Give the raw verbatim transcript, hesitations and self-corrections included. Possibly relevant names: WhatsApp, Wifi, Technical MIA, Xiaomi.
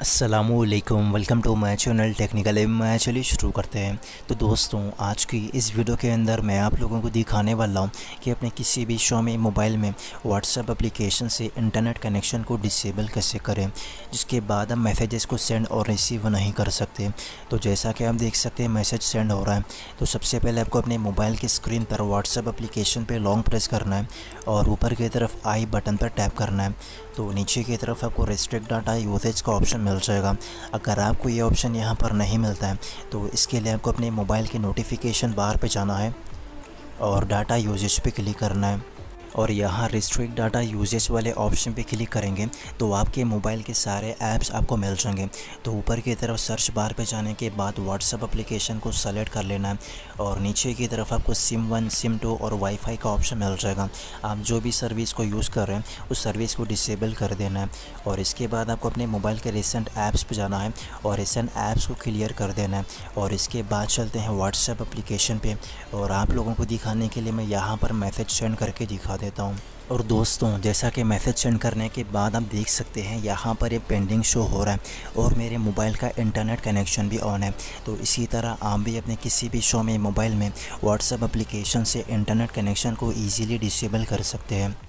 अस्सलामुअलैकुम, welcome to my channel technical M. चलिए शुरू करते हैं। तो दोस्तों, आज की इस वीडियो के अंदर मैं आप लोगों को दिखाने वाला हूं कि अपने किसी भी Xiaomi मोबाइल में WhatsApp एप्लीकेशन से इंटरनेट कनेक्शन को डिसेबल कैसे करें, जिसके बाद हम मैसेजेस को सेंड और रिसीव नहीं कर सकते। तो जैसा कि आप देख सकते हैं, मैसेज सेंड हो रहा है। तो सबसे पहले आपको अपने मोबाइल की स्क्रीन पर WhatsApp एप्लीकेशन पर लॉन्ग प्रेस करना है और ऊपर की तरफ आई बटन पर टैप करना है। तो नीचे की तरफ आपको रिस्ट्रिक्ट डाटा यूसेज का ऑप्शन मिल जाएगा। अगर आपको ये ऑप्शन यहाँ पर नहीं मिलता है तो इसके लिए आपको अपने मोबाइल के नोटिफिकेशन बार पे जाना है और डाटा यूजेज पे क्लिक करना है और यहाँ रिस्ट्रिक्ट डाटा यूजेज वाले ऑप्शन पे क्लिक करेंगे तो आपके मोबाइल के सारे ऐप्स आपको मिल जाएंगे। तो ऊपर की तरफ सर्च बार पे जाने के बाद WhatsApp एप्लीकेशन को सेलेक्ट कर लेना है और नीचे की तरफ आपको सिम वन, सिम टू और वाईफाई का ऑप्शन मिल जाएगा। आप जो भी सर्विस को यूज़ कर रहे हैं उस सर्विस को डिसेबल कर देना है और इसके बाद आपको अपने मोबाइल के रिसेंट ऐप्स पर जाना है और रिसेंट ऐप्स को क्लियर कर देना है। और इसके बाद चलते हैं WhatsApp एप्लीकेशन पर और आप लोगों को दिखाने के लिए मैं यहाँ पर मैसेज सेंड करके दिखा देता हूँ। और दोस्तों, जैसा कि मैसेज सेंड करने के बाद आप देख सकते हैं यहाँ पर ये पेंडिंग शो हो रहा है और मेरे मोबाइल का इंटरनेट कनेक्शन भी ऑन है। तो इसी तरह आप भी अपने किसी भी Xiaomi मोबाइल में WhatsApp एप्लीकेशन से इंटरनेट कनेक्शन को ईजिली डिसेबल कर सकते हैं।